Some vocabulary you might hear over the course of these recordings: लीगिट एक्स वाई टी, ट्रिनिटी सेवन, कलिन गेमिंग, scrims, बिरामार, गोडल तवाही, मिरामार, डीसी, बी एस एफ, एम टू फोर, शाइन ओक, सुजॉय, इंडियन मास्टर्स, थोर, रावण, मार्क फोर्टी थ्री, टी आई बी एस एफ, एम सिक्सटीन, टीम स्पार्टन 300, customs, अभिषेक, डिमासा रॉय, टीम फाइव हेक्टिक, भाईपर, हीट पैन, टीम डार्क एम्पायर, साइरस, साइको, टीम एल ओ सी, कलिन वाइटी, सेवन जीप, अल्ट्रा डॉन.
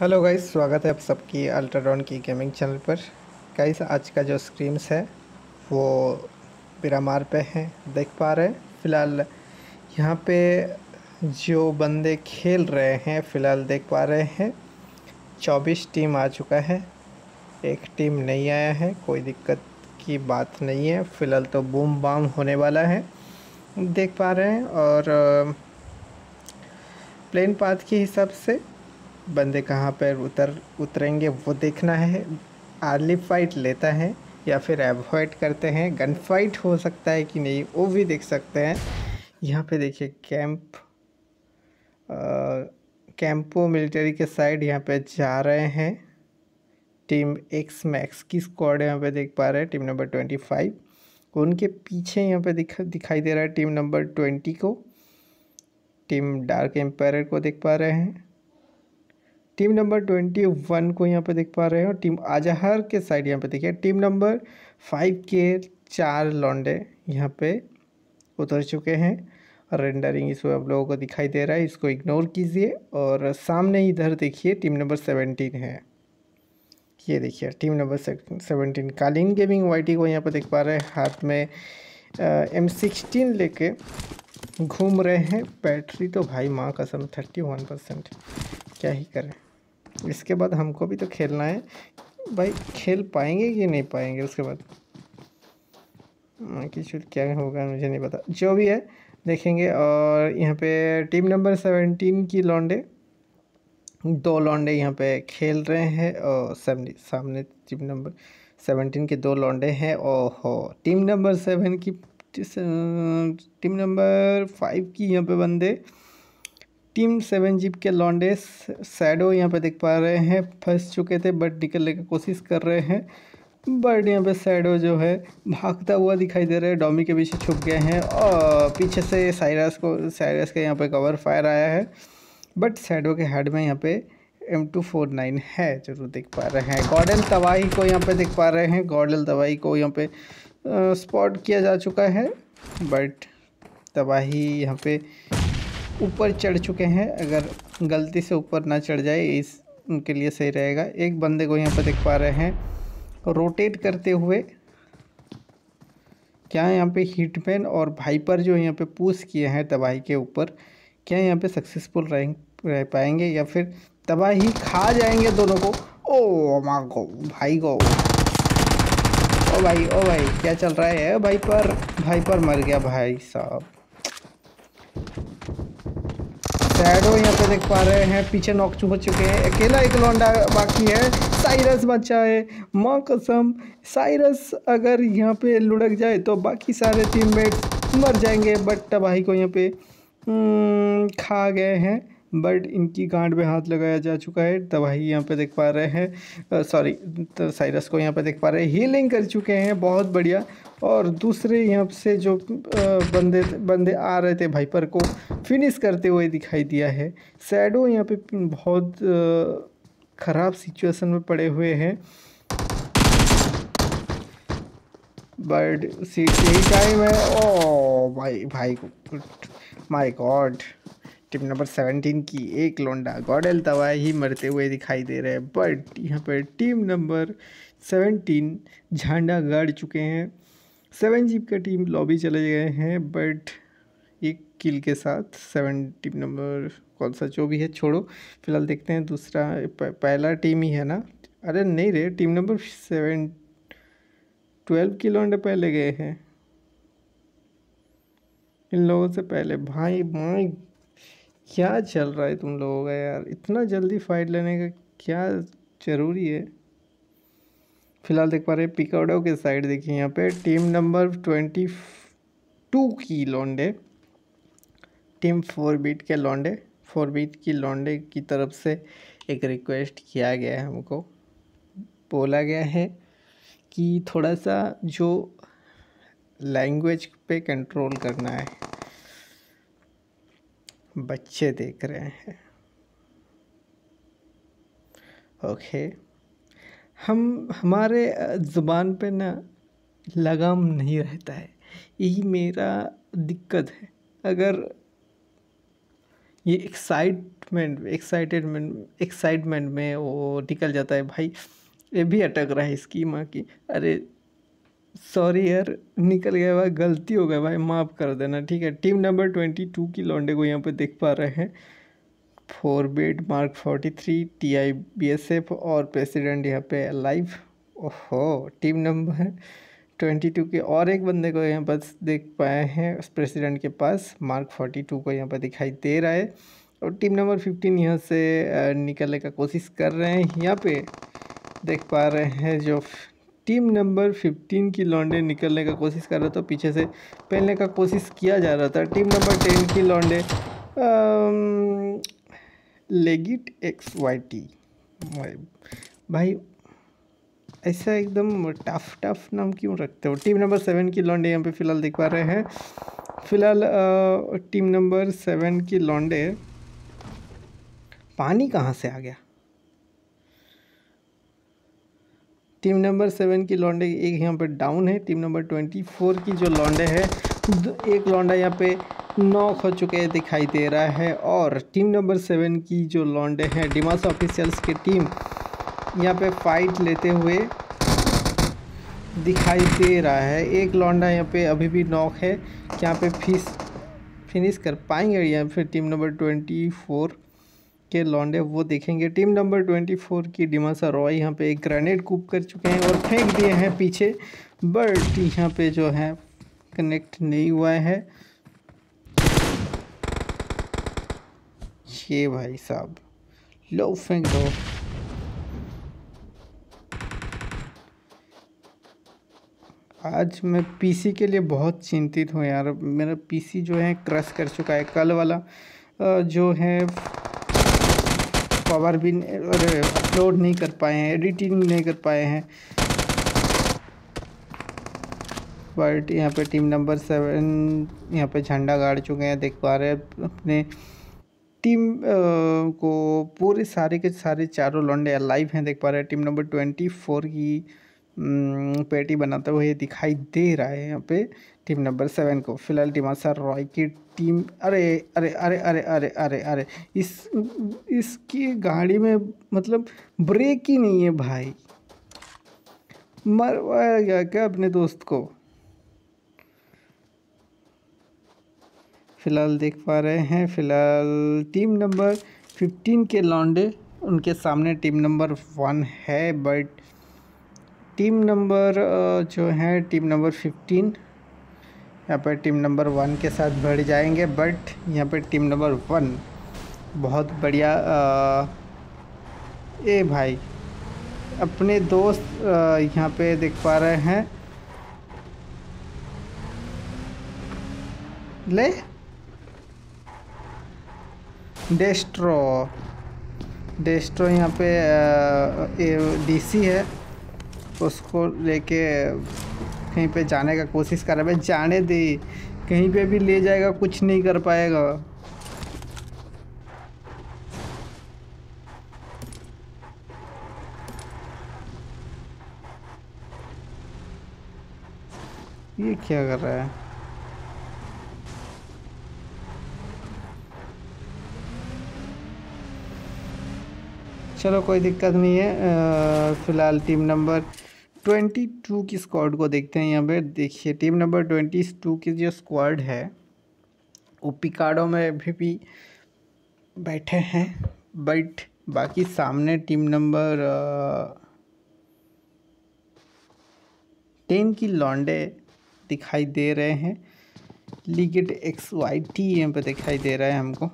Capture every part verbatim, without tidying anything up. Hello guys, स्वागत है आप सबकी अल्ट्रा डॉन की गेमिंग चैनल पर। गाइस आज का जो स्क्रीम्स है वो बिरामार पे है, देख पा रहे हैं। फ़िलहाल यहाँ पे जो बंदे खेल रहे हैं फ़िलहाल देख पा रहे हैं चौबीस टीम आ चुका है, एक टीम नहीं आया है। कोई दिक्कत की बात नहीं है, फ़िलहाल तो बूम बाम होने वाला है, देख पा रहे हैं। और प्लेन पाथ के हिसाब से बंदे कहाँ पर उतर उतरेंगे वो देखना है। आर्ली फाइट लेता है या फिर एवॉइड करते हैं, गन फाइट हो सकता है कि नहीं वो भी देख सकते हैं। यहाँ पे देखिए कैंप कैंपो मिलिट्री के साइड यहाँ पे जा रहे हैं। टीम एक्स मैक्स की स्क्वाड यहाँ पे देख पा रहे हैं, टीम नंबर ट्वेंटी फाइव उनके पीछे यहाँ पे दिख दिखाई दे रहा है। टीम नंबर ट्वेंटी को, टीम डार्क एम्पायर को देख पा रहे हैं, टीम नंबर ट्वेंटी वन को यहाँ पे देख पा रहे हैं। और टीम आजहर के साइड यहाँ पे देखिए टीम नंबर फाइव के चार लौंडे यहाँ पे उतर चुके हैं। रेंडरिंग इसमें आप लोगों को दिखाई दे रहा है, इसको इग्नोर कीजिए। और सामने इधर देखिए टीम नंबर सेवनटीन है, ये देखिए टीम नंबर सेवनटीन कलिन गेमिंग वाई टी को यहाँ पर देख पा रहे हैं, हाथ में एम सिक्सटीन लेके घूम रहे हैं। बैटरी तो भाई माँ कसम थर्टी वन परसेंट क्या ही करें। इसके बाद हमको भी तो खेलना है भाई, खेल पाएंगे कि नहीं पाएंगे उसके बाद किसी क्या होगा मुझे नहीं पता, जो भी है देखेंगे। और यहाँ पे टीम नंबर सेवनटीन की लौंडे दो लौंडे यहाँ पे खेल रहे हैं। और सामने सामने टीम नंबर सेवनटीन के दो लौंडे हैं। ओहो, टीम नंबर सेवन की टीम नंबर फाइव की यहाँ पे बंदे टीम सेवन जीप के लॉन्डे सैडो यहाँ पे देख पा रहे हैं, फंस चुके थे बट निकलने की कोशिश कर रहे हैं। बट यहाँ पे सैडो जो है भागता हुआ दिखाई दे रहा है, डॉमी के पीछे छुप गए हैं। और पीछे से साइरस को साइरस के यहाँ पे कवर फायर आया है, बट सैडो के हेड में यहाँ पे एम टू फोर नाइन है, जरूर देख पा रहे हैं। गोडल तवाही को यहाँ पे देख पा रहे हैं, गोडल तवाही को यहाँ पे स्पॉट किया जा चुका है। बट तबाही यहाँ पे ऊपर चढ़ चुके हैं, अगर गलती से ऊपर ना चढ़ जाए इस उनके लिए सही रहेगा। एक बंदे को यहाँ पर देख पा रहे हैं रोटेट करते हुए, क्या यहाँ पे हीट पैन और भाईपर जो यहाँ पे पूछ किए हैं तबाही के ऊपर, क्या यहाँ पे सक्सेसफुल रह रह पाएंगे या फिर तबाही खा जाएंगे दोनों को। ओ माँ गो भाई गो, ओ भाई ओ भाई क्या चल रहा है भाईपर, भाईपर मर गया भाई साहब। सैडो यहाँ पे देख पा रहे हैं पीछे नॉक हो चुके हैं, अकेला एक लौंडा बाकी है। साइरस बचा है, माँ कसम साइरस अगर यहाँ पे लुढ़क जाए तो बाकी सारे टीममेट्स मर जाएंगे। बट तबाही को यहाँ पे खा गए हैं, बट इनकी गांड में हाथ लगाया जा चुका है। तबाही यहाँ पे देख पा रहे हैं, सॉरी तो साइरस को यहाँ पे देख पा रहे हैं हीलिंग कर चुके हैं, बहुत बढ़िया। और दूसरे यहाँ से जो बंदे बंदे आ रहे थे भाईपर को फिनिश करते हुए दिखाई दिया है। सैडो यहाँ पे बहुत ख़राब सिचुएशन में पड़े हुए हैं, बट सीट यही टाइम है। ओ भाई भाई my god, team number seventeen की एक लौंडा गोडल तवाही मरते हुए दिखाई दे रहे हैं। बट यहाँ पर टीम नंबर सेवनटीन झंडा गाड़ चुके हैं, सेवन जीप का टीम लॉबी चले गए हैं। बट एक किल के साथ सेवन टीम नंबर कौन सा जो भी है छोड़ो, फिलहाल देखते हैं दूसरा पहला टीम ही है ना। अरे नहीं रे, टीम नंबर सेवन ट्वेल्व की लौंडे पहले गए हैं इन लोगों से पहले। भाई भाई क्या चल रहा है तुम लोगों का यार, इतना जल्दी फाइट लेने का क्या ज़रूरी है। फिलहाल देख पा रहे हैं पिकाडो के साइड देखिए यहाँ पे टीम नंबर ट्वेंटी टू की लौंडे टीम फोर बीट के लौंडे फोर बीट की लौंडे की तरफ से एक रिक्वेस्ट किया गया है, हमको बोला गया है कि थोड़ा सा जो लैंग्वेज पे कंट्रोल करना है। बच्चे देख रहे हैं, ओके हम हमारे ज़ुबान पे ना लगाम नहीं रहता है, यही मेरा दिक्कत है। अगर ये एक्साइट एक्साइटमेंट एक्साइटेडमेंट एक्साइटमेंट में वो निकल जाता है। भाई ये भी अटक रहा है इसकी माँ की। अरे सॉरी यार, निकल गया भाई, गलती हो गया भाई, माफ़ कर देना, ठीक है। टीम नंबर ट्वेंटी टू की लौंडे को यहाँ पे देख पा रहे हैं, four bed मार्क फोर्टी थ्री टी आई बी एस एफ और प्रेसिडेंट यहाँ पे लाइव। ओहो, टीम नंबर ट्वेंटी टू के और एक बंदे को यहाँ पर देख पाए हैं उस प्रेसिडेंट के पास, मार्क फोर्टी टू को यहाँ पर दिखाई दे रहा है। और टीम नंबर फिफ्टीन यहाँ से निकलने का कोशिश कर रहे हैं, यहाँ पे देख पा रहे हैं जो टीम नंबर फिफ्टीन की लौंडे निकलने का कोशिश कर रहा था, पीछे से पहनने का कोशिश किया जा रहा था। टीम नंबर टेन की लौंडे लीगिट एक्स वाई टी, भाई ऐसा एकदम टफ टफ नाम क्यों रखते हो। टीम नंबर सेवन की लौंडे यहाँ पे फ़िलहाल दिख पा रहे हैं। फ़िलहाल टीम नंबर सेवन की लौंडे, पानी कहाँ से आ गया। टीम नंबर सेवन की लौंडे एक यहाँ पे डाउन है। टीम नंबर ट्वेंटी फोर की जो लौंडे है, एक लौंडा यहाँ पे नॉक हो चुके दिखाई दे रहा है। और टीम नंबर सेवन की जो लौंडे हैं, डिमासा ऑफिशियल्स की टीम यहाँ पे फाइट लेते हुए दिखाई दे रहा है। एक लौंडा यहाँ पे अभी भी नॉक है, यहाँ पे फिस फिनिश कर पाएंगे या फिर टीम नंबर ट्वेंटी फोर के लौंडे, वो देखेंगे। टीम नंबर ट्वेंटी फोर की डिमासा रॉय यहाँ पे एक ग्रेनेड कूप कर चुके हैं और फेंक दिए हैं पीछे, बट यहाँ पे जो है कनेक्ट नहीं हुआ है। ये भाई साहब, लो फेंक दो। आज मैं पीसी के लिए बहुत चिंतित हूँ यार, मेरा पीसी जो है क्रश कर चुका है। कल वाला जो है पावर भी अपलोड नहीं कर पाए हैं, एडिटिंग नहीं कर पाए हैं। बट यहाँ पे टीम नंबर सेवन यहाँ पे झंडा गाड़ चुके हैं, देख पा रहे हैं। अपने टीम को पूरे सारे के सारे चारों लौंडे लाइव हैं, देख पा रहे हैं। टीम नंबर ट्वेंटी फोर की पेटी बनाते हुए दिखाई दे रहा है यहाँ पे टीम नंबर सेवन को। फिलहाल डिमासा रॉय की टीम, अरे अरे अरे अरे अरे अरे अरे इस इसकी गाड़ी में मतलब ब्रेक ही नहीं है भाई, मरवाया गया क्या अपने दोस्त को। फिलहाल देख पा रहे हैं, फिलहाल टीम नंबर फिफ्टीन के लौंडे, उनके सामने टीम नंबर वन है, बट टीम नंबर जो है टीम नंबर फिफ्टीन यहाँ पर टीम नंबर वन के साथ बढ़ जाएंगे। बट यहाँ पर टीम नंबर वन बहुत बढ़िया, ए भाई अपने दोस्त यहाँ पे देख पा रहे हैं, ले डेस्ट्रो डेस्ट्रो यहाँ पे डीसी है, उसको लेके कहीं पे जाने का कोशिश कर रहा है। जाने दे, कहीं पे भी ले जाएगा, कुछ नहीं कर पाएगा। ये क्या कर रहा है, चलो कोई दिक्कत नहीं है। फिलहाल टीम नंबर ट्वेंटी टू की स्क्वाड को देखते हैं। यहाँ पे देखिए टीम नंबर ट्वेंटी टू की जो स्क्वाड है वो पिकाडो में अभी भी बैठे हैं, बट बाकी सामने टीम नंबर टेन की लौंडे दिखाई दे रहे हैं, लीगिट एक्स वाई टी यहाँ पे दिखाई दे रहा है हमको।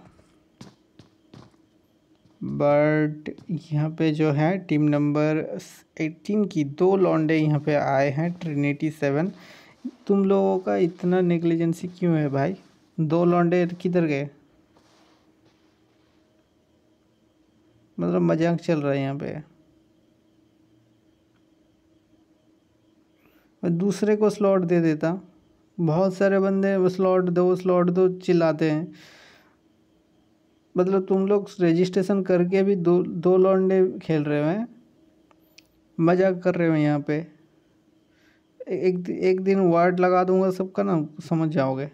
बट यहाँ पे जो है टीम नंबर एटीन की दो लौंडे यहाँ पे आए हैं, ट्रिनिटी सेवन। तुम लोगों का इतना नेग्लिजेंसी क्यों है भाई, दो लौंडे किधर गए, मतलब मजाक चल रहा है यहाँ पे। मैं दूसरे को स्लॉट दे देता, बहुत सारे बंदे स्लॉट दो स्लॉट दो चिल्लाते हैं, मतलब तुम लोग रजिस्ट्रेशन करके भी दो दो लौंडे खेल रहे हो हैं, मजाक कर रहे हो यहाँ पे। एक एक दिन वार्ड लगा दूंगा सबका ना, समझ जाओगे,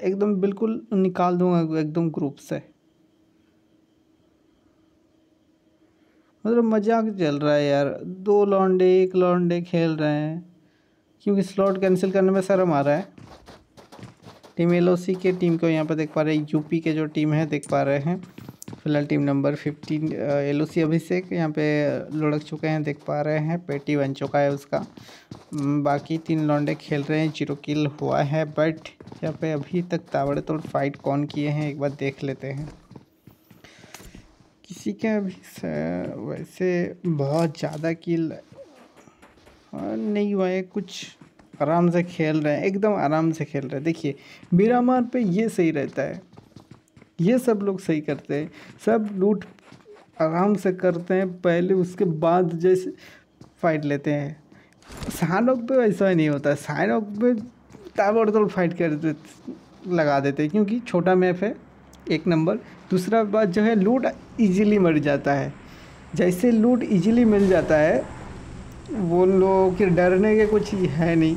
एकदम बिल्कुल निकाल दूंगा एकदम ग्रुप से। मतलब मजाक चल रहा है यार। दो लॉन्डे एक लॉन्डे खेल रहे हैं क्योंकि स्लॉट कैंसिल करने में शर्म आ रहा है। टीम एल ओ सी के टीम को यहाँ पर देख पा रहे हैं, यूपी के जो टीम है देख पा रहे हैं फिलहाल team number fifteen L O C अभिषेक यहाँ पे लुढ़क चुके हैं देख पा रहे हैं, पेटी बन चुका है उसका। बाकी तीन लॉन्डे खेल रहे हैं, जीरो किल हुआ है बट यहाँ पे अभी तक ताबड़तोड़ फाइट कौन किए हैं एक बार देख लेते हैं। किसी के अभी वैसे बहुत ज़्यादा किल नहीं हुआ है, कुछ आराम से खेल रहे हैं, एकदम आराम से खेल रहे हैं। देखिए बिरामार पे ये सही रहता है, ये सब लोग सही करते हैं, सब लूट आराम से करते हैं पहले, उसके बाद जैसे फाइट लेते हैं। शाइन ओक पे वैसा नहीं होता, शाइन ओक पे ताबड़तोड़ फाइट कर देते लगा देते हैं क्योंकि छोटा मैप है एक नंबर। दूसरा बात जो है लूट इजीली मिल जाता है, जैसे लूट इजीली मिल जाता है वो लोग के डरने के कुछ है नहीं।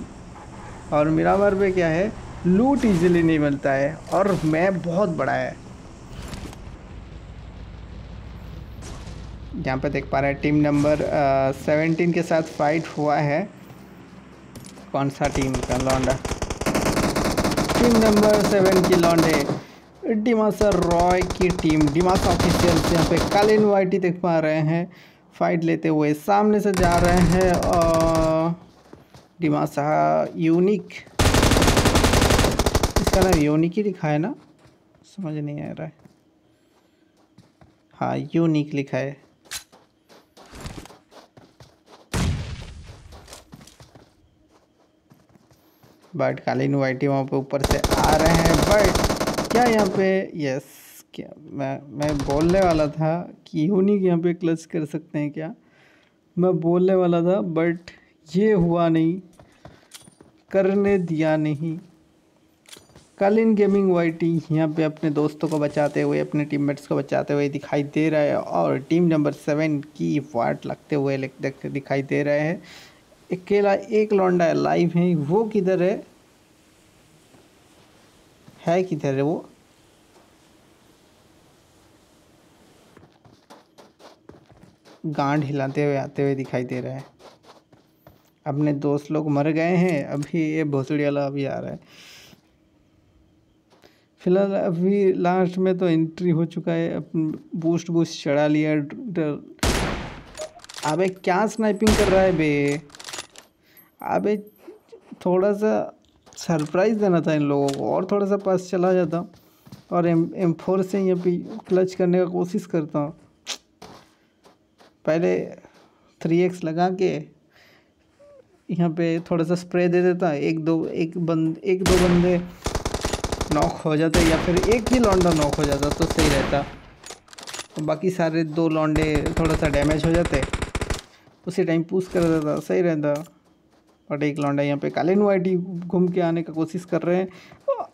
और मिरामार पे क्या है लूट इजीली नहीं मिलता है और मैप बहुत बड़ा है। यहाँ पे देख पा रहे हैं टीम नंबर सेवेंटीन के साथ फाइट हुआ है। कौन सा टीम का लौंडा, टीम नंबर सेवन की लौंडे डिमासा रॉय की टीम डिमासा ऑफिशियल्स यहाँ पे कलिन वाइटी देख पा रहे हैं फाइट लेते हुए सामने से जा रहे हैं। और डिमासा यूनिक, इसका नाम यूनिक ही लिखा है ना, समझ नहीं आ रहा है। हाँ यूनिक लिखा है, बट कलिन वाइटी वहाँ पे ऊपर से आ रहे हैं। बट क्या यहाँ पे यस, क्या मैं मैं बोलने वाला था कि यूनिक यहाँ पे क्लच कर सकते हैं क्या, मैं बोलने वाला था बट ये हुआ नहीं, करने दिया नहीं। कलिन गेमिंग वाइटी यहाँ पे अपने दोस्तों को बचाते हुए अपने टीममेट्स को बचाते हुए दिखाई दे रहा है और टीम नंबर सेवन की वाट लगते हुए दिखाई दे रहे हैं। अकेला एक लौंडा लाइव है, वो किधर है है किधर है वो, गांड हिलाते हुए आते हुए दिखाई दे रहा है। अपने दोस्त लोग मर गए हैं, अभी ये भोसड़ी वाला अभी आ रहा है। फिलहाल अभी लास्ट में तो एंट्री हो चुका है, अपन बूस्ट बूस्ट चढ़ा लिया। अबे क्या स्नाइपिंग कर रहा है बे, अबे थोड़ा सा सरप्राइज देना था इन लोगों को और थोड़ा सा पास चला जाता और एम एम फोर से यहाँ पे क्लच करने का कोशिश करता हूँ। पहले थ्री एक्स लगा के यहाँ पे थोड़ा सा स्प्रे दे देता, एक दो एक बंद एक दो बंदे नॉक हो जाते या फिर एक ही लौंडा नॉक हो जाता तो सही रहता, तो बाकी सारे दो लौंडे थोड़ा सा डैमेज हो जाते, उसी टाइम पुश कर देता सही रहता। और एक लौंडा यहाँ पे कलिन वाइटी घूम के आने का कोशिश कर रहे हैं,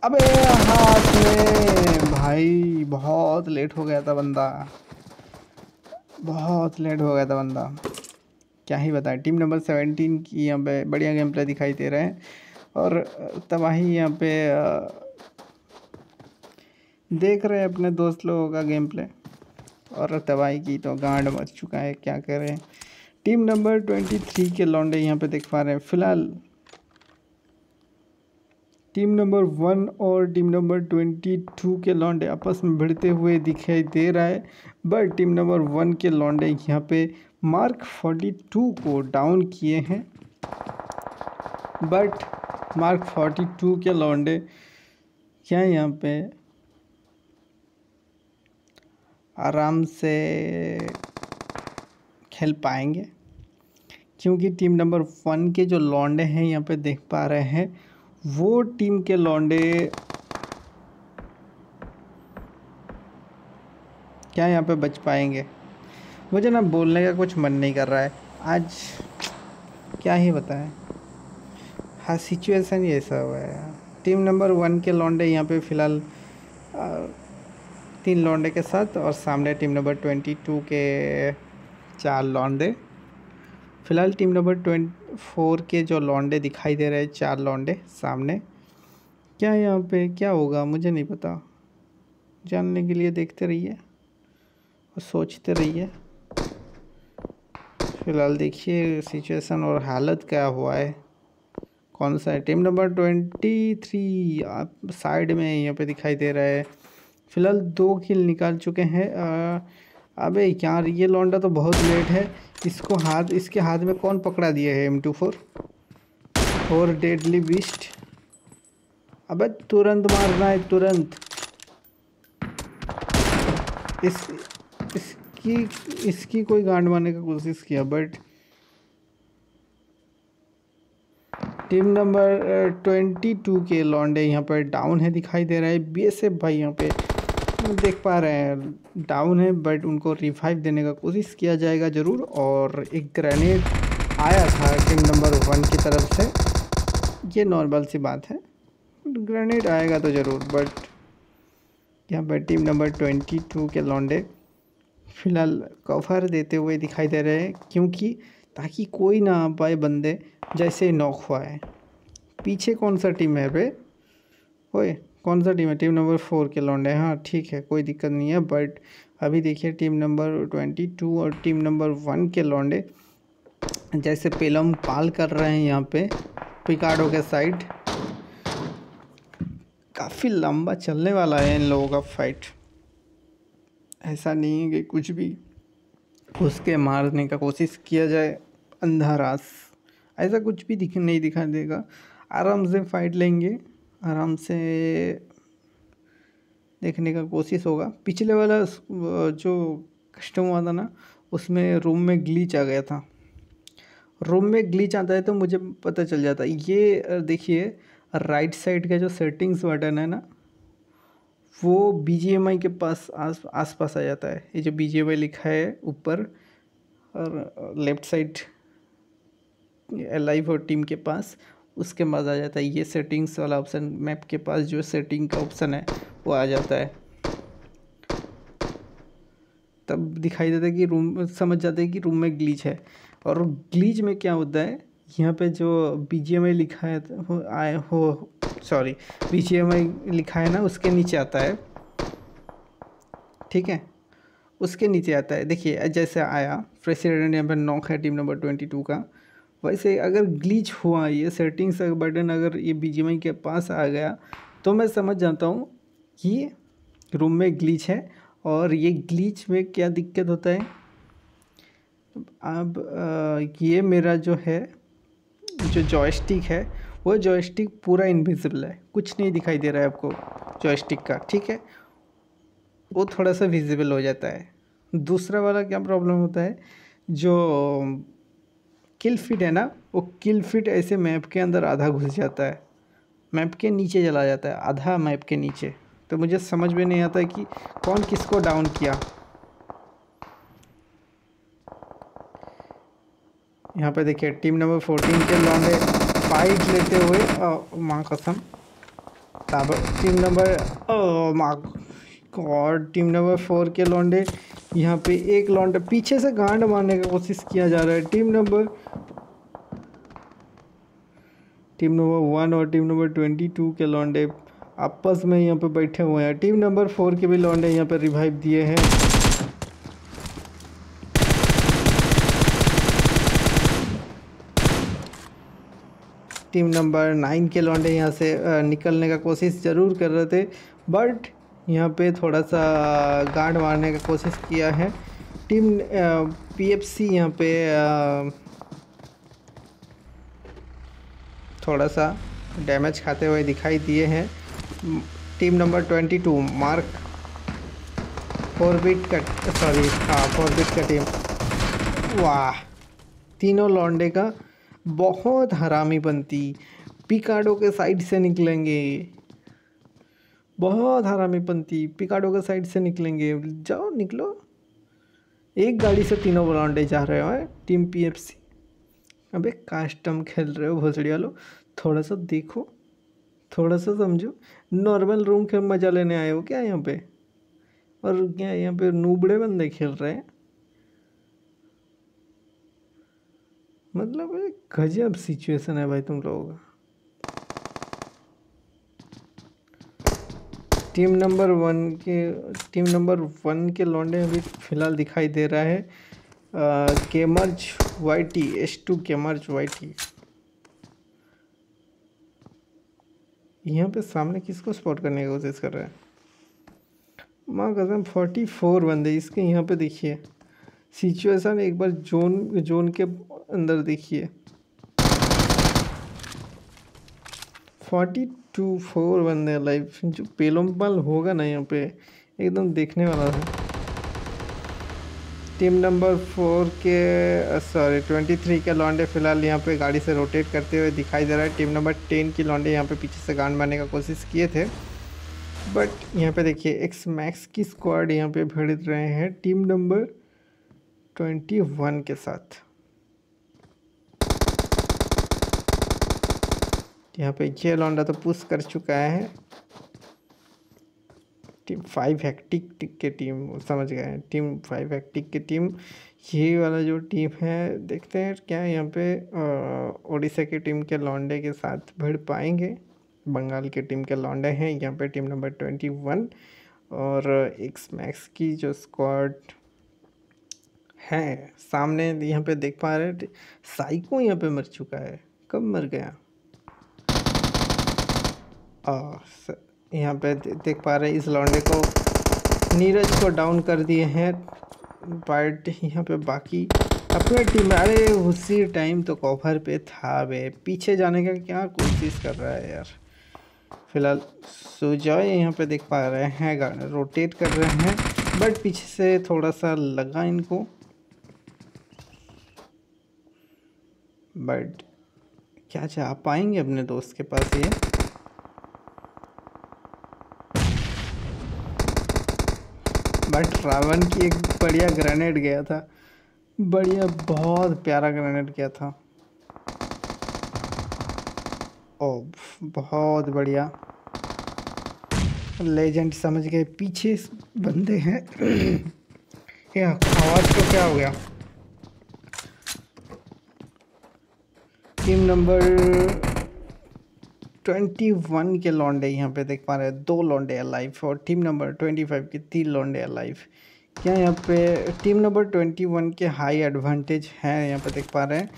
अबे हाथ में भाई बहुत लेट हो गया था बंदा, बहुत लेट हो गया था बंदा, क्या ही बताएं। टीम नंबर सेवेंटीन की यहाँ पे बढ़िया गेम प्ले दिखाई दे रहे हैं और तबाही यहाँ पे देख रहे हैं अपने दोस्त लोगों का गेम प्ले और तबाही की तो गांड मच चुका है, क्या करें। टीम नंबर ट्वेंटी थ्री के लौंडे यहाँ पे देख पा रहे हैं। फिलहाल टीम नंबर वन और टीम नंबर ट्वेंटी टू के लौंडे आपस में भिड़ते हुए दिखाई दे रहा है, बट टीम नंबर वन के लौंडे यहाँ पे मार्क फोर्टी टू को डाउन किए हैं। बट मार्क फोर्टी टू के लौंडे क्या यहाँ पे आराम से खेल पाएंगे क्योंकि टीम नंबर वन के जो लौंडे हैं यहाँ पे देख पा रहे हैं वो टीम के लौंडे क्या यहाँ पे बच पाएंगे। मुझे ना बोलने का कुछ मन नहीं कर रहा है आज, क्या ही बताएं। हाँ सिचुएशन ही ऐसा हुआ है। टीम नंबर वन के लौंडे यहाँ पे फिलहाल तीन लौंडे के साथ और सामने टीम नंबर ट्वेंटी टू के चार लौंडे। फिलहाल टीम नंबर ट्वेंटी फोर के जो लौंडे दिखाई दे रहे हैं चार लौंडे सामने, क्या यहाँ पे क्या होगा मुझे नहीं पता, जानने के लिए देखते रहिए और सोचते रहिए। फिलहाल देखिए सिचुएशन और हालत क्या हुआ है। कौन सा है? टीम नंबर ट्वेंटी थ्री आप साइड में यहाँ पे दिखाई दे रहा है। फिलहाल दो किल निकाल चुके हैं। अबे यार ये लौंडा तो बहुत लेट है। इसको हाथ इसके हाथ में कौन पकड़ा दिया है? एम टू फोर और डेडली बीस्ट। अबे तुरंत मारना है तुरंत। इस इसकी इसकी कोई गांड मारने का कोशिश किया but team number twenty two के लौंडे यहाँ पर डाउन है दिखाई दे रहा है। बी एस एफ भाई यहाँ पे देख पा रहे हैं डाउन है बट उनको रिवाइव देने का कोशिश किया जाएगा ज़रूर। और एक ग्रेनेड आया था टीम नंबर वन की तरफ से, ये नॉर्मल सी बात है, ग्रेनेड आएगा तो ज़रूर। बट यहाँ पर टीम नंबर ट्वेंटी टू के लौंडे फ़िलहाल कवर देते हुए दिखाई दे रहे हैं क्योंकि ताकि कोई ना आ पाए बंदे। जैसे नॉक हुआ है। पीछे कौन सा टीम है बे? ओए कौन सा टीम है? टीम नंबर फोर के लौंडे। हाँ ठीक है कोई दिक्कत नहीं है। बट अभी देखिए टीम नंबर ट्वेंटी टू और टीम नंबर वन के लौंडे जैसे पेलम पाल कर रहे हैं यहाँ पे पिकाडो के साइड। काफ़ी लंबा चलने वाला है इन लोगों का फाइट। ऐसा नहीं है कि कुछ भी उसके मारने का कोशिश किया जाए अंधारास, ऐसा कुछ भी दिख नहीं दिखा देगा। आराम से फाइट लेंगे, आराम से देखने का कोशिश होगा। पिछले वाला जो कस्टम हुआ था ना उसमें रूम में ग्लिच आ गया था। रूम में ग्लिच आता है तो मुझे पता चल जाता है। ये देखिए राइट साइड का जो सेटिंग्स बटन है ना वो बीजीएमआई के पास आस आसपास आ जाता है। ये जो बीजीएमआई लिखा है ऊपर और लेफ्ट साइड एलाइव और टीम के पास उसके पास आ जाता है। ये सेटिंग्स वाला ऑप्शन मैप के पास जो सेटिंग का ऑप्शन है वो आ जाता है। तब दिखाई देता है कि रूम, समझ जाते हैं कि रूम में ग्लिच है। और ग्लिच में क्या होता है, यहाँ पे जो बीजीएमआई लिखा है हो आए हो सॉरी बीजीएमआई लिखा है ना उसके नीचे आता है। ठीक है उसके नीचे आता है। देखिए जैसे आया प्रेसिडेंट यहाँ पर नॉक है टीम नंबर ट्वेंटी टू का। वैसे अगर ग्लिच हुआ ये सेटिंग्स का बटन अगर ये बीजीएमआई के पास आ गया तो मैं समझ जाता हूँ कि रूम में ग्लिच है। और ये ग्लिच में क्या दिक्कत होता है, अब ये मेरा जो है जो जॉयस्टिक है वो जॉयस्टिक पूरा इनविजिबल है, कुछ नहीं दिखाई दे रहा है आपको जॉयस्टिक का। ठीक है वो थोड़ा सा विजिबल हो जाता है। दूसरा वाला क्या प्रॉब्लम होता है, जो किल फिट है ना वो किल फिट ऐसे मैप के अंदर आधा घुस जाता है, मैप के नीचे चला जाता है, आधा मैप के नीचे। तो मुझे समझ में नहीं आता कि कौन किसको डाउन किया। यहाँ पे देखिए टीम नंबर फोर्टीन के लौंडे फाइट लेते हुए माँ कसम ताब टीम नंबर माँ और टीम नंबर फोर के लौंडे यहाँ पे एक लौंडे पीछे से गांड मारने का कोशिश किया जा रहा है। Team number team number one और टीम नंबर ट्वेंटी टू के लौंडे आपस में यहाँ पे बैठे हुए हैं। टीम नंबर फोर के भी लौंडे यहाँ पे रिवाइव दिए हैं। टीम नंबर नाइन के लौंडे यहाँ से निकलने का कोशिश ज़रूर कर रहे थे बट यहाँ पे थोड़ा सा गार्ड मारने का कोशिश किया है टीम पीएफसी। यहाँ पे थोड़ा सा डैमेज खाते हुए दिखाई दिए हैं। Team number twenty two mark फोरबिट का सॉरी हाँ फोरबिट का टीम। वाह तीनों लौंडे का बहुत हरामी बनती पिकाडो के साइड से निकलेंगे, बहुत हरामी बनती पिकाडो के साइड से निकलेंगे। जाओ निकलो, एक गाड़ी से तीनों लौंडे जा रहे हो टीम पीएफसी। अबे कस्टम खेल रहे हो भोसड़ी वालों, थोड़ा सा देखो, थोड़ा सा समझो। नॉर्मल रूम के मज़ा लेने आए हो क्या यहाँ पे? और क्या यहाँ पे नूबड़े बंदे खेल रहे हैं? मतलब एक गजब सिचुएशन है भाई तुम लोगों का। टीम नंबर वन के टीम नंबर वन के लौंडे अभी फ़िलहाल दिखाई दे रहा है। कैमर्ज वाई टी एस टू कैमर्ज वाई टी। यहाँ पे सामने किसको स्पॉट करने की कोशिश कर रहा है? माँ कसम फोर्टी फोर बंदे इसके। यहाँ पे देखिए सिचुएशन, एक बार जोन जोन के अंदर देखिए फोर्टी टू फोर बंदे लाइफ। जो पेलोमपल होगा ना यहाँ पे एकदम देखने वाला है। टीम नंबर फोर के सॉरी ट्वेंटी थ्री के लॉन्डे फिलहाल यहाँ पे गाड़ी से रोटेट करते हुए दिखाई दे रहा है। टीम नंबर टेन की लॉन्डे यहाँ पे पीछे से गान मारने का कोशिश किए थे, बट यहाँ पे देखिए एक्स मैक्स की स्क्वाड यहाँ पे भिड़ रहे हैं टीम नंबर ट्वेंटी वन के साथ। यहाँ पे ये लॉन्डा तो पुश कर चुका है टीम फाइव हेक्टिक के टीम, समझ गए हैं टीम फाइव हेक्टिक के टीम। ये वाला जो टीम है देखते हैं क्या यहाँ पे ओडिशा की टीम के लॉन्डे के साथ भिड़ पाएंगे। बंगाल के टीम के लॉन्डे हैं यहाँ पे टीम नंबर ट्वेंटी वन और एक्स मैक्स की जो स्क्वाड है सामने यहाँ पे देख पा रहे। साइको यहाँ पे मर चुका है, कब मर गया आ, स... यहाँ पे देख पा रहे हैं इस लॉन्डे को, नीरज को डाउन कर दिए हैं। बट यहाँ पे बाकी अपने टीम, अरे उसी टाइम तो कवर पे था, वे पीछे जाने का क्या कोशिश कर रहा है यार। फिलहाल सुजॉय यहाँ पे देख पा रहे हैं रोटेट कर रहे हैं, बट पीछे से थोड़ा सा लगा इनको, बट क्या जा पाएंगे अपने दोस्त के पास ये। बट रावण की एक बढ़िया ग्रेनेड गया था, बढ़िया बहुत प्यारा ग्रेनेड गया था। ओ बहुत बढ़िया लेजेंड, समझ गए पीछे बंदे हैं। क्या आवाज़ को क्या हो गया? टीम नंबर ट्वेंटी वन के लॉन्डे यहाँ पे देख पा रहे हैं दो लॉन्डे अलाइफ और टीम नंबर ट्वेंटी फाइव के तीन लॉन्डे अलाइफ। क्या यहाँ पे टीम नंबर ट्वेंटी वन के हाई एडवांटेज है यहाँ पे देख पा रहे हैं,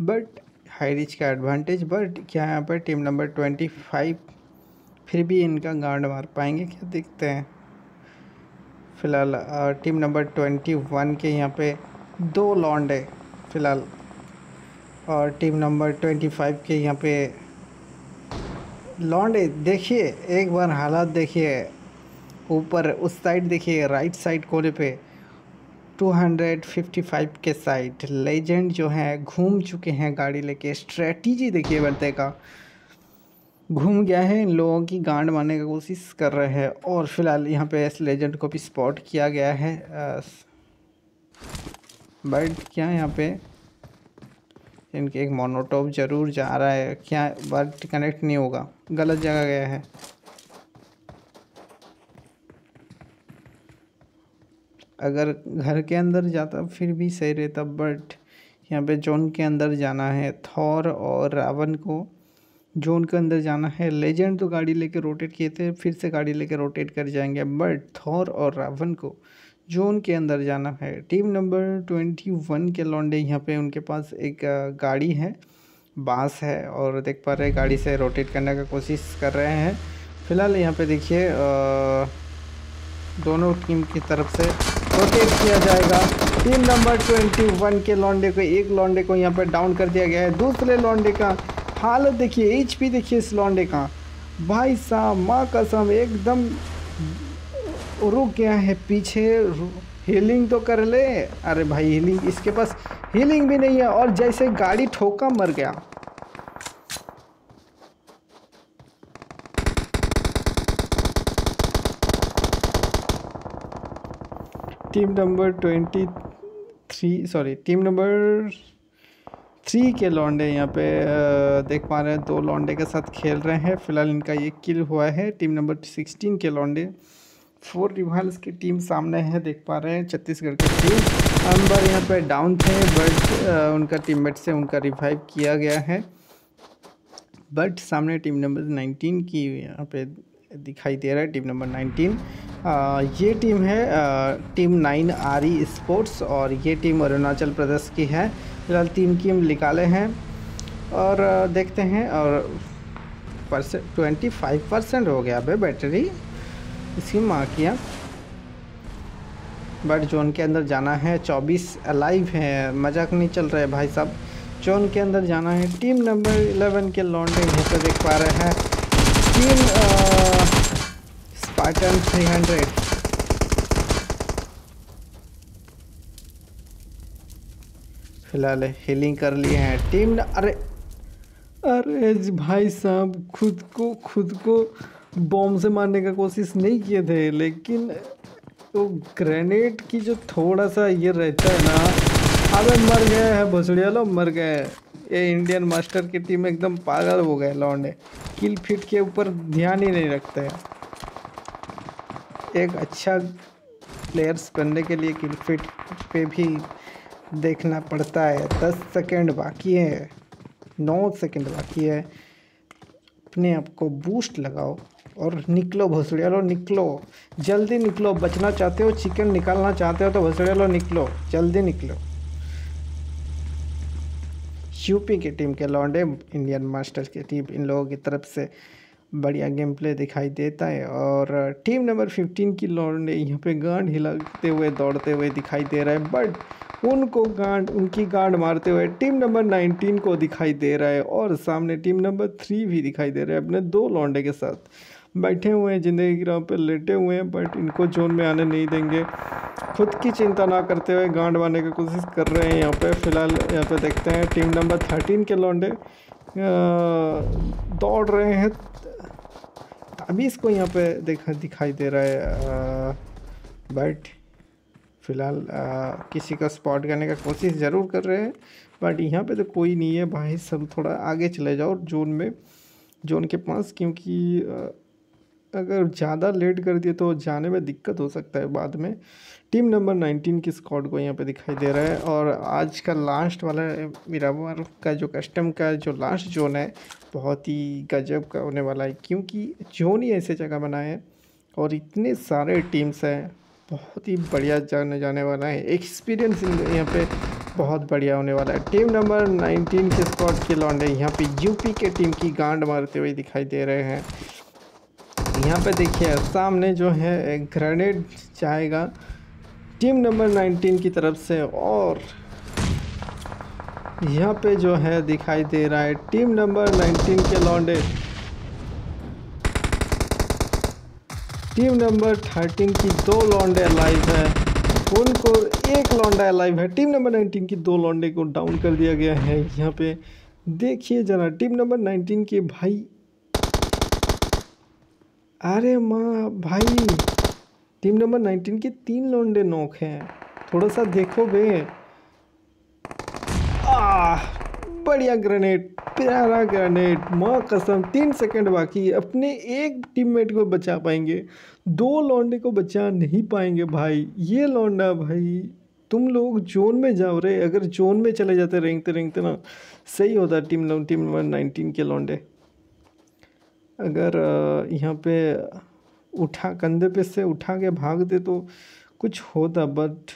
बट हाई रिच का एडवांटेज। बट क्या यहाँ पे टीम नंबर ट्वेंटी फाइव फिर भी इनका गार्ड मार पाएंगे क्या, देखते हैं। फिलहाल टीम नंबर ट्वेंटी वन के यहाँ पे दो लॉन्डे फिलहाल और टीम नंबर ट्वेंटी फाइव के यहाँ पे लॉन्डे। देखिए एक बार हालात देखिए, ऊपर उस साइड देखिए राइट साइड कोने पे टू फिफ्टी फाइव के साइड लेजेंड जो है घूम चुके हैं गाड़ी लेके। स्ट्रेटजी देखिए बंदे का, घूम गया है, इन लोगों की गांड मारने का कोशिश कर रहे हैं। और फिलहाल यहाँ पे इस लेजेंड को भी स्पॉट किया गया है, बट क्या यहाँ पे इनके एक मोनोटॉप जरूर जा रहा है क्या, बट कनेक्ट नहीं होगा, गलत जगह गया है। अगर घर के अंदर जाता फिर भी सही रहता, बट यहाँ पे जोन के अंदर जाना है। थोर और रावण को जोन के अंदर जाना है। लेजेंड तो गाड़ी लेके रोटेट किए थे, फिर से गाड़ी लेके रोटेट कर जाएंगे, बट थोर और रावण को जोन के अंदर जाना है। टीम नंबर ट्वेंटी वन के लॉन्डे यहाँ पे उनके पास एक गाड़ी है, बांस है और देख पा रहे गाड़ी से रोटेट करने का कोशिश कर रहे हैं। फिलहाल यहाँ पे देखिए दोनों टीम की तरफ से रोटेट किया जाएगा। टीम नंबर ट्वेंटी वन के लॉन्डे को, एक लॉन्डे को यहाँ पे डाउन कर दिया गया है। दूसरे लॉन्डे का हालत देखिए, एच पी देखिए इस लॉन्डे का, भाई साहब माँ कसम एकदम रुक गया है पीछे। हीलिंग तो कर ले, अरे भाई हीलिंग इसके पास हीलिंग भी नहीं है और जैसे गाड़ी ठोका मर गया। Team number twenty three sorry team number three के लॉन्डे यहाँ पे देख पा रहे हैं दो लॉन्डे के साथ खेल रहे हैं। फिलहाल इनका ये किल हुआ है। टीम नंबर सिक्सटीन के लॉन्डे फोर रिवाल्स की टीम सामने है, देख पा रहे हैं छत्तीसगढ़ की टीम। अंबर यहाँ पे डाउन थे, बट उनका टीममेट से उनका रिवाइव किया गया है। बट सामने टीम नंबर नाइनटीन की यहाँ पे दिखाई दे रहा है टीम नंबर नाइनटीन। आ, ये टीम है आ, टीम नाइन आरी स्पोर्ट्स और ये टीम अरुणाचल प्रदेश की है। फिलहाल तीन टीम निकाले हैं और आ, देखते हैं। और परसेंट ट्वेंटी फाइव परसेंट हो गया भाई बैटरी इसकी माँ किया। बट जोन के अंदर जाना है, चौबीस अलाइव है, मजाक नहीं चल रहा है भाई साहब। जोन के अंदर जाना है। टीम नंबर इलेवन के लॉन्डिंग होते देख पा रहे हैं। टीम स्पार्टन थ्री हंड्रेड फिलहाल हीलिंग कर लिए हैं टीम। अरे अरे भाई साहब खुद को खुद को बॉम्ब से मारने का कोशिश नहीं किए थे, लेकिन तो ग्रेनेड की जो थोड़ा सा ये रहता है ना, अबे मर गए हैं भोसड़िया लोग, मर गए। ये इंडियन मास्टर की टीम एकदम पागल हो गए लौंडे, किल फिट के ऊपर ध्यान ही नहीं रखते हैं। एक अच्छा प्लेयर्स बनने के लिए किल फिट पे भी देखना पड़ता है। दस सेकंड बाकी है, नौ सेकंड बाकी है, अपने आप को बूस्ट लगाओ और निकलो भोसड़िया लो, निकलो जल्दी निकलो। बचना चाहते हो, चिकन निकालना चाहते हो तो भोसड़िया लो निकलो, जल्दी निकलो। यूपी की टीम के लौंडे इंडियन मास्टर्स की टीम, इन लोगों की तरफ से बढ़िया गेम प्ले दिखाई देता है। और टीम नंबर फिफ्टीन की लौंडे यहाँ पे गांड हिलाते हुए दौड़ते हुए दिखाई दे रहा है, बट उनको गांड उनकी गांड मारते हुए टीम नंबर नाइनटीन को दिखाई दे रहा है। और सामने टीम नंबर थ्री भी दिखाई दे रहा है, अपने दो लौंडे के साथ बैठे हुए हैं, जिंदगी ग्राम पर लेटे हुए हैं, बट इनको जोन में आने नहीं देंगे। खुद की चिंता ना करते हुए गांड मारने की कोशिश कर रहे हैं यहाँ पे। फिलहाल यहाँ पे देखते हैं टीम नंबर थर्टीन के लौंडे दौड़ रहे हैं। अभी इसको यहाँ पे देखा दिखाई दे रहा है, बट फिलहाल किसी का स्पॉट करने का कोशिश ज़रूर कर रहे हैं, बट यहाँ पे तो कोई नहीं है भाई। सब थोड़ा आगे चले जाओ जोन में, जोन के पास, क्योंकि आ, अगर ज़्यादा लेट कर दिए तो जाने में दिक्कत हो सकता है बाद में। टीम नंबर नाइनटीन की स्क्वाड को यहाँ पे दिखाई दे रहा है। और आज का लास्ट वाला बिरामार का जो कस्टम का जो लास्ट जोन है, बहुत ही गजब का होने वाला है, क्योंकि जोन ही ऐसे जगह बनाए है और इतने सारे टीम्स हैं, बहुत ही बढ़िया जाने जाने वाला है। एक्सपीरियंस यहाँ पे बहुत बढ़िया होने वाला है। टीम नंबर नाइनटीन के स्क्वाड के लौंडे यहाँ पे यूपी के टीम की गांड मारते हुए दिखाई दे रहे हैं। यहाँ पे देखिए सामने जो है ग्रेनेड जाएगा टीम नंबर नाइनटीन की तरफ से, और यहाँ पे जो है दिखाई दे रहा है टीम नंबर नाइनटीन के लौंडे टीम नंबर थर्टीन की दो लौंडे अलाइव है, उनको एक लौंडा अलाइव है। टीम नंबर नाइनटीन की दो लौंडे को डाउन कर दिया गया है। यहाँ पे देखिए जरा टीम नंबर नाइनटीन के भाई, अरे माँ भाई, टीम नंबर नाइनटीन के तीन लौंडे नोक हैं, थोड़ा सा देखो बे। आह बढ़िया ग्रेनेड, प्यारा ग्रेनेड, माँ कसम। तीन सेकंड बाकी, अपने एक टीममेट को बचा पाएंगे, दो लौंडे को बचा नहीं पाएंगे भाई। ये लौंडा भाई, तुम लोग जोन में जाओ रे, अगर जोन में चले जाते रेंगते रेंगते ना सही होता। टीम टीम नंबर नाइनटीन के लौंडे अगर यहाँ पे उठा कंधे पे से उठा के भागते तो कुछ होता, बट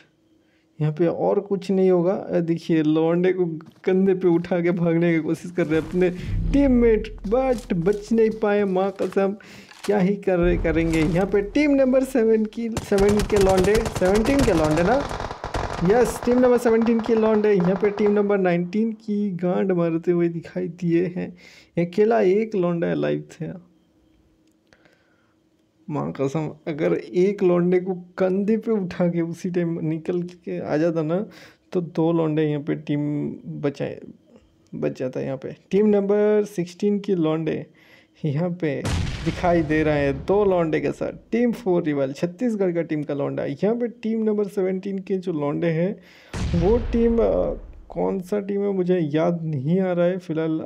यहाँ पे और कुछ नहीं होगा। देखिए लौंडे को कंधे पे उठा के भागने की कोशिश कर रहे अपने टीममेट, बट बच नहीं पाए, माँ कसम क्या ही कर रहे करेंगे। यहाँ पे टीम नंबर सेवन की सेवन के लौंडे सेवनटीन के लौंडे ना, यस टीम नंबर सेवनटीन के लौंडे यहाँ पे टीम नंबर नाइनटीन की गांड मारते हुए दिखाई दिए हैं। अकेला एक लौंडा लाइव थे, माँ कसम। अगर एक लौंडे को कंधे पे उठा के उसी टाइम निकल के आ जाता ना, तो दो लौंडे यहाँ पे टीम बचाए बच जाता है। यहाँ पे टीम नंबर सिक्सटीन के लौंडे यहाँ पे दिखाई दे रहा है दो लौंडे के साथ। टीम फोर रिवल छत्तीसगढ़ का टीम का लौंडा, यहाँ पे टीम नंबर सेवनटीन के जो लौंडे हैं वो टीम कौन सा टीम है मुझे याद नहीं आ रहा है। फिलहाल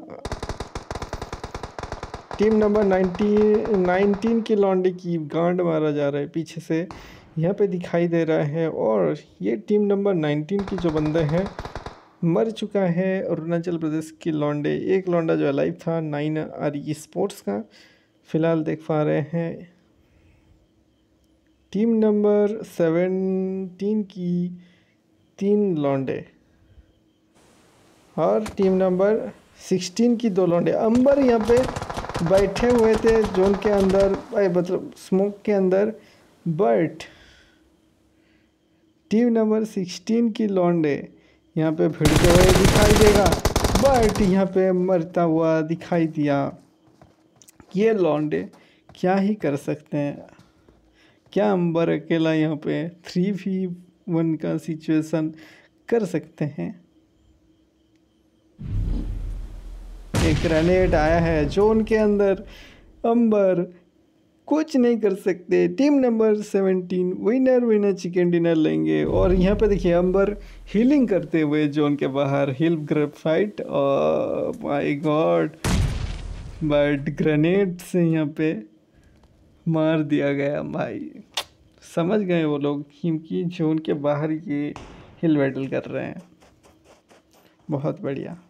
टीम नंबर नाइनटीन नाइनटीन के लौंडे की गांड मारा जा रहा है पीछे से, यहाँ पे दिखाई दे रहा है। और ये टीम नंबर नाइनटीन के जो बंदे हैं मर चुका है, अरुणाचल प्रदेश के लौंडे। एक लौंडा जो अलाइव था नाइन आर स्पोर्ट्स का, फ़िलहाल देख पा रहे हैं। टीम नंबर सेवेंटीन की तीन लौंडे और टीम नंबर सिक्सटीन की दो लौंडे अंबर यहाँ पे बैठे हुए थे जोन के अंदर, मतलब स्मोक के अंदर। बट टीम नंबर सिक्सटीन की लौंडे यहाँ पे भिड़ते हुए दिखाई देगा, बट यहाँ पे मरता हुआ दिखाई दिया। ये लौंडे क्या ही कर सकते हैं, क्या अंबर अकेला यहाँ पे थ्री वी वन का सिचुएशन कर सकते हैं। एक ग्रेनेड आया है जोन के अंदर, अंबर कुछ नहीं कर सकते। Team number seventeen winner winner chicken dinner लेंगे। और यहाँ पे देखिए अंबर हीलिंग करते हुए जोन के बाहर, हिल ग्रेफाइट और माय गॉड, बट ग्रेनेड से यहाँ पे मार दिया गया। भाई समझ गए वो लोग क्योंकि जोन के बाहर ये हिल बैटल कर रहे हैं। बहुत बढ़िया।